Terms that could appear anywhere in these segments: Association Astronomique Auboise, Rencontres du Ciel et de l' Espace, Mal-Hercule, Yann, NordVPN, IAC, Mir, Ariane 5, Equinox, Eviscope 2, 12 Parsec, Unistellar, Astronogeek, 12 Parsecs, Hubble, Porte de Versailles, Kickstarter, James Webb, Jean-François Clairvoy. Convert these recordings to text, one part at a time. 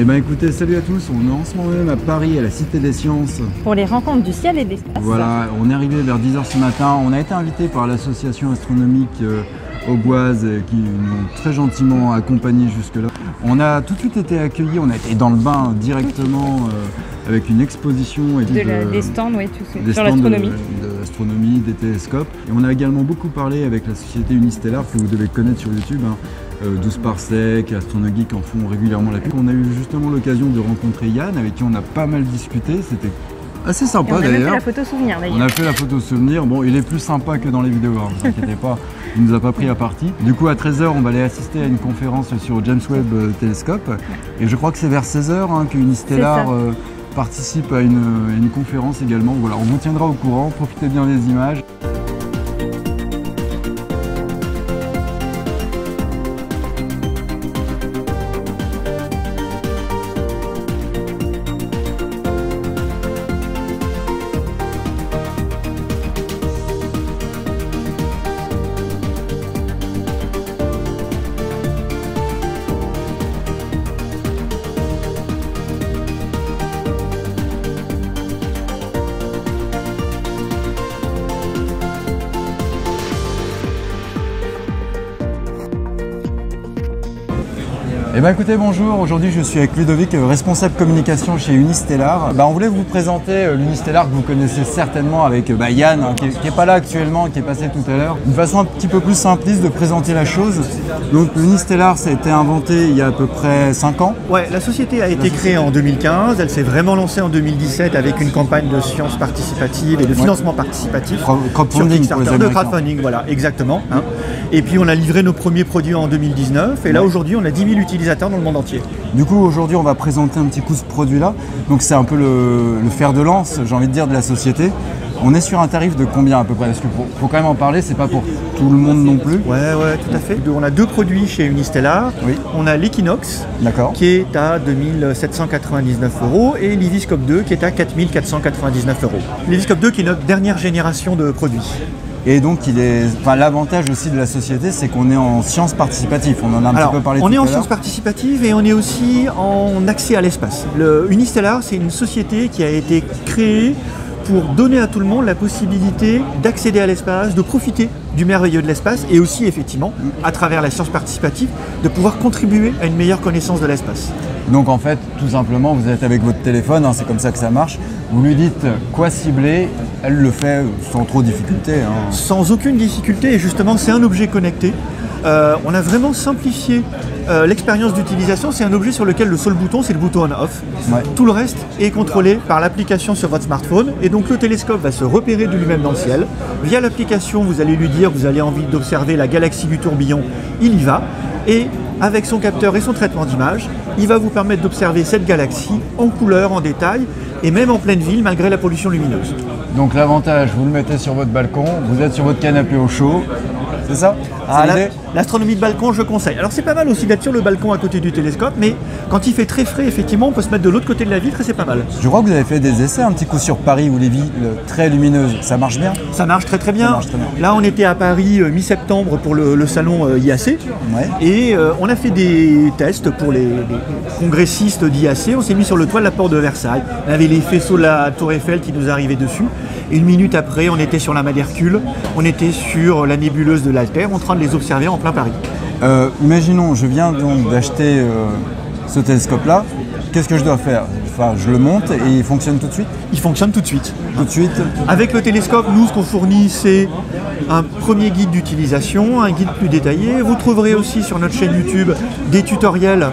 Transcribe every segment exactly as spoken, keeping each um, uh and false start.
Eh bien écoutez, salut à tous, on est en ce moment même à Paris, à la Cité des Sciences. Pour les rencontres du ciel et de l'espace. Voilà, on est arrivé vers dix heures ce matin, on a été invité par l'Association Astronomique Auboise qui nous ont très gentiment accompagnés jusque-là. On a tout de suite été accueillis, on a été dans le bain directement euh, avec une exposition. Et de la, de, des stands, oui, tout ça, sur l'astronomie. Astronomie, des télescopes. Et on a également beaucoup parlé avec la société Unistellar que vous devez connaître sur YouTube, hein, douze Parsec, Astronogeek en font régulièrement la pub. On a eu justement l'occasion de rencontrer Yann avec qui on a pas mal discuté, c'était assez sympa d'ailleurs. On a fait la photo souvenir d'ailleurs. On a fait la photo souvenir, bon il est plus sympa que dans les vidéos, hein, vous inquiétez pas, il nous a pas pris à partie. Du coup à treize heures on va aller assister à une conférence sur James Webb euh, télescope et je crois que c'est vers seize heures hein, que Unistellar participe à une, une conférence également. Voilà, on vous tiendra au courant, profitez bien des images. Eh bien écoutez, bonjour, aujourd'hui je suis avec Ludovic, responsable communication chez Unistellar. Bah, on voulait vous présenter l'Unistellar que vous connaissez certainement avec bah, Yann, hein, qui n'est pas là actuellement, qui est passé tout à l'heure. Une façon un petit peu plus simpliste de présenter la chose. Donc l'Unistellar, ça a été inventé il y a à peu près cinq ans. Ouais, la société a été société... créée en deux mille quinze, elle s'est vraiment lancée en deux mille dix-sept avec une campagne de sciences participatives et de financement ouais. participatif. Crowdfunding sur Kickstarter, de crowdfunding, voilà, exactement. Hein. Et puis on a livré nos premiers produits en deux mille dix-neuf et là ouais. aujourd'hui on a dix mille utilisateurs dans le monde entier. Du coup aujourd'hui on va présenter un petit coup ce produit là, donc c'est un peu le, le fer de lance, j'ai envie de dire, de la société. On est sur un tarif de combien à peu près? Parce qu'il faut, faut quand même en parler, c'est pas pour tout le monde non plus. Ouais, ouais, tout à fait. On a deux produits chez Unistellar. Oui. On a l'Equinox, qui est à deux mille sept cent quatre-vingt-dix-neuf euros, et l'Eviscope deux qui est à quatre mille quatre cent quatre-vingt-dix-neuf euros. L'Eviscope deux qui est notre dernière génération de produits. Et donc, il est, enfin, l'avantage aussi de la société, c'est qu'on est en sciences participatives. On en a un Alors, petit peu parlé tout à l'heure. On est en sciences participatives et on est aussi en accès à l'espace. Le Unistellar, c'est une société qui a été créée pour donner à tout le monde la possibilité d'accéder à l'espace, de profiter du merveilleux de l'espace et aussi, effectivement, à travers la science participative, de pouvoir contribuer à une meilleure connaissance de l'espace. Donc, en fait, tout simplement, vous êtes avec votre téléphone, hein, c'est comme ça que ça marche, vous lui dites quoi cibler, elle le fait sans trop de difficulté. Hein. Sans aucune difficulté, et justement, c'est un objet connecté. Euh, on a vraiment simplifié euh, l'expérience d'utilisation. C'est un objet sur lequel le seul bouton, c'est le bouton on-off. Ouais. Tout le reste est contrôlé par l'application sur votre smartphone. Et donc, le télescope va se repérer de lui-même dans le ciel. Via l'application, vous allez lui dire que vous avez envie d'observer la galaxie du tourbillon. Il y va. Et avec son capteur et son traitement d'image, il va vous permettre d'observer cette galaxie en couleur, en détail, et même en pleine ville, malgré la pollution lumineuse. Donc, l'avantage, vous le mettez sur votre balcon, vous êtes sur votre canapé au chaud. C'est ça? Ah, l'astronomie de balcon, je conseille. Alors c'est pas mal aussi d'être sur le balcon à côté du télescope, mais quand il fait très frais, effectivement, on peut se mettre de l'autre côté de la vitre et c'est pas mal. Je crois que vous avez fait des essais un petit coup sur Paris ou les villes très lumineuses. Ça marche bien? Ça marche très très bien. Très bien. Là, on était à Paris euh, mi-septembre pour le, le salon euh, I A C ouais. et euh, on a fait des tests pour les, les congressistes d'I A C. On s'est mis sur le toit de la Porte de Versailles. On avait les faisceaux de la Tour Eiffel qui nous arrivaient dessus. Et une minute après, on était sur la Mal-Hercule, on était sur la nébuleuse de la Terre, en train de les observer en plein Paris. Euh, imaginons, je viens donc d'acheter euh, ce télescope-là. Qu'est-ce que je dois faire? Enfin, je le monte et il fonctionne tout de suite? Il fonctionne tout de suite. Tout de suite. Avec le télescope, nous, ce qu'on fournit, c'est un premier guide d'utilisation, un guide plus détaillé. Vous trouverez aussi sur notre chaîne YouTube des tutoriels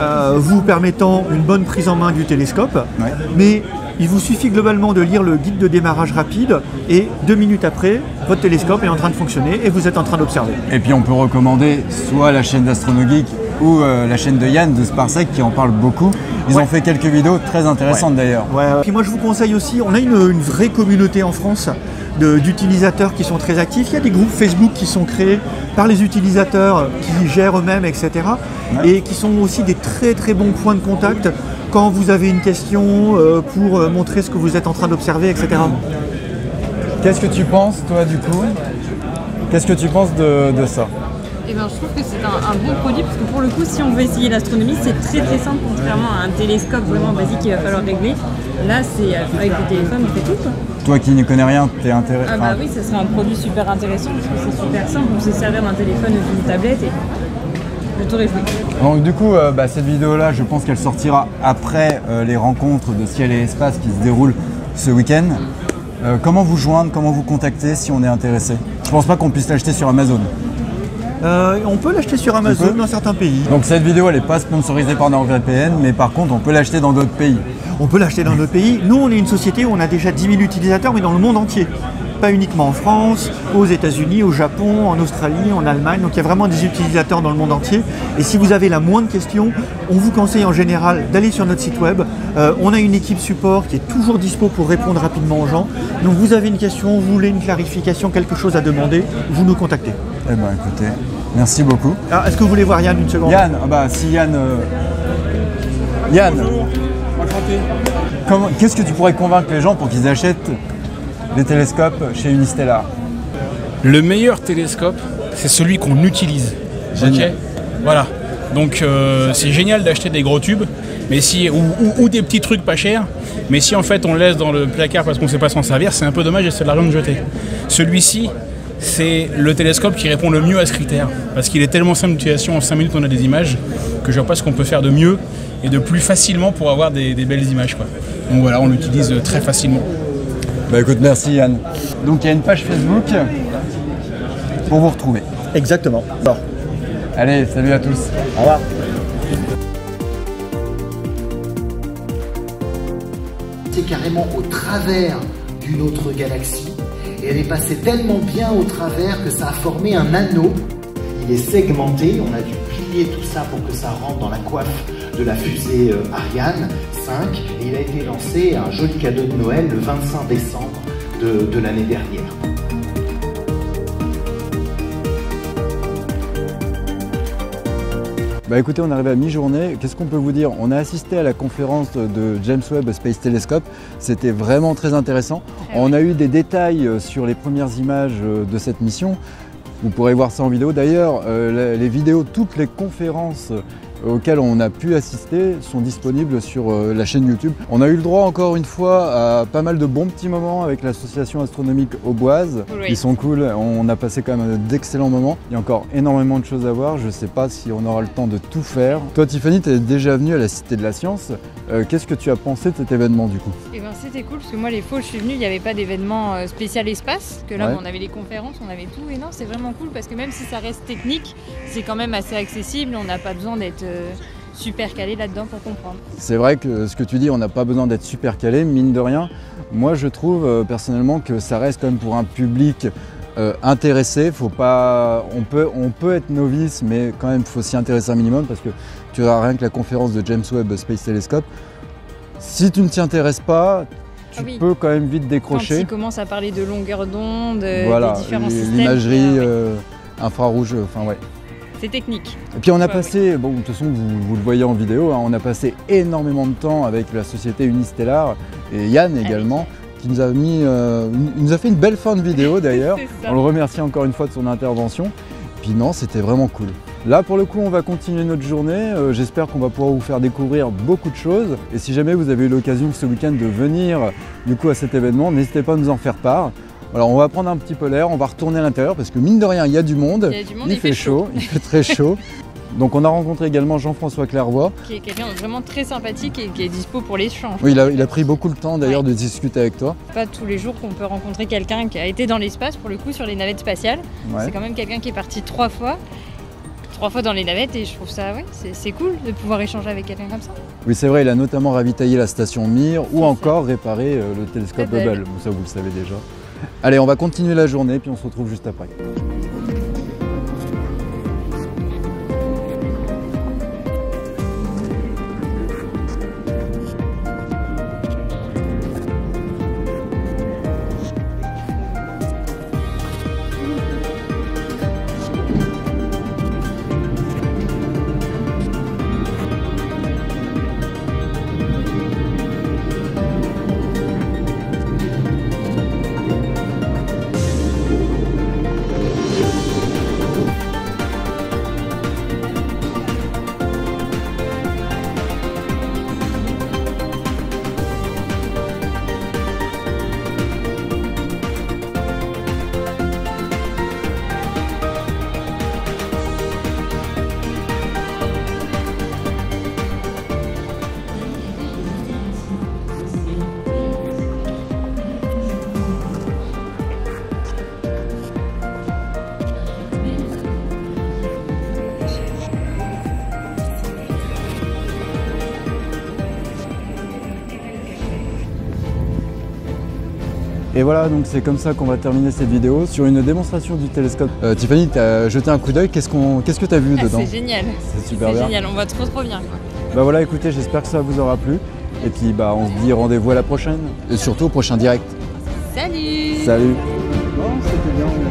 euh, vous permettant une bonne prise en main du télescope. Ouais. Mais il vous suffit globalement de lire le guide de démarrage rapide et deux minutes après, votre télescope est en train de fonctionner et vous êtes en train d'observer. Et puis on peut recommander soit la chaîne d'Astronogeek ou euh, la chaîne de Yann, de Sparsec, qui en parle beaucoup. Ils ouais. ont fait quelques vidéos très intéressantes ouais. d'ailleurs. Ouais. Puis moi je vous conseille aussi, on a une, une vraie communauté en France d'utilisateurs qui sont très actifs. Il y a des groupes Facebook qui sont créés par les utilisateurs qui gèrent eux-mêmes, et cetera. Ouais. Et qui sont aussi des très très bons points de contact quand vous avez une question euh, pour euh, montrer ce que vous êtes en train d'observer, et cetera. Qu'est-ce que tu penses, toi, du coup? Qu'est-ce que tu penses de, de ça? Et ben, je trouve que c'est un, un bon produit parce que pour le coup, si on veut essayer l'astronomie, c'est très très simple contrairement à un télescope vraiment basique qu'il va falloir régler. Là, c'est avec le téléphone, on fait tout. Quoi. Toi qui ne connais rien, t'es intéressé. Ah bah oui, ça serait un produit super intéressant parce que c'est super simple. On se sert d'un téléphone ou d'une tablette et plutôt réjoui. Donc du coup, euh, bah, cette vidéo-là, je pense qu'elle sortira après euh, les rencontres de ciel et espace qui se déroulent ce week-end. Euh, comment vous joindre, comment vous contacter si on est intéressé? Je pense pas qu'on puisse l'acheter sur Amazon. Euh, on peut l'acheter sur Amazon dans certains pays. Donc cette vidéo, elle n'est pas sponsorisée par NordVPN, mais par contre, on peut l'acheter dans d'autres pays. On peut l'acheter dans d'autres pays. Nous, on est une société où on a déjà dix mille utilisateurs, mais dans le monde entier. Pas uniquement en France, aux États-Unis, au Japon, en Australie, en Allemagne. Donc il y a vraiment des utilisateurs dans le monde entier. Et si vous avez la moindre question, on vous conseille en général d'aller sur notre site web. Euh, on a une équipe support qui est toujours dispo pour répondre rapidement aux gens. Donc vous avez une question, vous voulez une clarification, quelque chose à demander, vous nous contactez. Eh bien écoutez, merci beaucoup. Ah, est-ce que vous voulez voir Yann une seconde? Yann, ah bah si Yann... Euh... Yann, qu'est-ce que tu pourrais convaincre les gens pour qu'ils achètent des télescopes chez Unistellar? Le meilleur télescope, c'est celui qu'on utilise. Génial. Okay, voilà. Donc euh, c'est génial d'acheter des gros tubes, mais si, ou, ou, ou des petits trucs pas chers, mais si en fait on le laisse dans le placard parce qu'on ne sait pas s'en servir, c'est un peu dommage et c'est de l'argent de jeter. Celui-ci, c'est le télescope qui répond le mieux à ce critère, parce qu'il est tellement simple d'utilisation, en cinq minutes on a des images, que je vois pas ce qu'on peut faire de mieux et de plus facilement pour avoir des, des belles images, quoi. Donc voilà, on l'utilise très facilement. Bah écoute, merci Yann. Donc il y a une page Facebook pour vous retrouver. Exactement. Bon. Allez, salut à tous. Au revoir. C'est carrément au travers d'une autre galaxie. Et elle est passée tellement bien au travers que ça a formé un anneau. Il est segmenté, on a dû plier tout ça pour que ça rentre dans la coiffe de la fusée Ariane cinq. Et il a été lancé, un joli cadeau de Noël, le vingt-cinq décembre de, de l'année dernière. Bah écoutez, on est arrivé à mi-journée. Qu'est-ce qu'on peut vous dire? On a assisté à la conférence de James Webb Space Telescope. C'était vraiment très intéressant. On a eu des détails sur les premières images de cette mission. Vous pourrez voir ça en vidéo. D'ailleurs, euh, les vidéos, toutes les conférences auxquelles on a pu assister sont disponibles sur euh, la chaîne YouTube. On a eu le droit encore une fois à pas mal de bons petits moments avec l'association astronomique Auboise. Oui. Ils sont cool, on a passé quand même d'excellents moments. Il y a encore énormément de choses à voir, je ne sais pas si on aura le temps de tout faire. Toi Tiffany, tu es déjà venue à la Cité de la Science, euh, qu'est-ce que tu as pensé de cet événement du coup? Eh ben, c'était cool parce que moi les fois où je suis venue, il n'y avait pas d'événement spécial espace, que là ouais. On avait les conférences, on avait tout, et non c'est vraiment cool parce que même si ça reste technique, c'est quand même assez accessible, on n'a pas besoin d'être super calé là-dedans pour comprendre. C'est vrai que ce que tu dis, on n'a pas besoin d'être super calé, mine de rien. Moi, je trouve personnellement que ça reste quand même pour un public euh, intéressé. Faut pas, on peut, on peut être novice, mais quand même, il faut s'y intéresser un minimum parce que tu verras rien que la conférence de James Webb Space Telescope. Si tu ne t'y intéresses pas, tu ah oui. peux quand même vite décrocher. Quand il commence à parler de longueur d'onde, voilà, des différents systèmes. L'imagerie euh, infrarouge, enfin ouais. C'est technique. Et puis on a ouais, passé, ouais. bon de toute façon vous, vous le voyez en vidéo, hein, on a passé énormément de temps avec la société Unistellar et Yann également, qui nous a mis, euh, une, nous a fait une belle fin de vidéo d'ailleurs. On le remercie encore une fois de son intervention. Puis non, c'était vraiment cool. Là pour le coup on va continuer notre journée, euh, j'espère qu'on va pouvoir vous faire découvrir beaucoup de choses. Et si jamais vous avez eu l'occasion ce week-end de venir du coup à cet événement, n'hésitez pas à nous en faire part. Alors on va prendre un petit peu l'air, on va retourner à l'intérieur parce que mine de rien il y a du monde, il, du monde, il, il fait, fait chaud, chaud. Il fait très chaud. Donc on a rencontré également Jean-François Clairvoy. Qui est quelqu'un de vraiment très sympathique et qui est dispo pour l'échange. Oui, il a, il a pris beaucoup de temps d'ailleurs ouais. de discuter avec toi. Pas tous les jours qu'on peut rencontrer quelqu'un qui a été dans l'espace pour le coup sur les navettes spatiales. Ouais. C'est quand même quelqu'un qui est parti trois fois. Trois fois dans les navettes et je trouve ça ouais, c'est cool de pouvoir échanger avec quelqu'un comme ça. Oui c'est vrai, il a notamment ravitaillé la station Mir ou encore réparé euh, le télescope Hubble, ça vous le savez déjà. Allez, on va continuer la journée puis on se retrouve juste après. Et voilà, donc c'est comme ça qu'on va terminer cette vidéo sur une démonstration du télescope. Euh, Tiffany, tu as jeté un coup d'œil, qu'est-ce qu'on, qu'est-ce que tu as vu ah, dedans? C'est génial, c'est super bien. Génial, on voit trop trop bien, quoi. Bah voilà, écoutez, j'espère que ça vous aura plu. Et puis bah on se dit rendez-vous à la prochaine. Et surtout au prochain direct. Salut. Salut. Bon, c'était bien.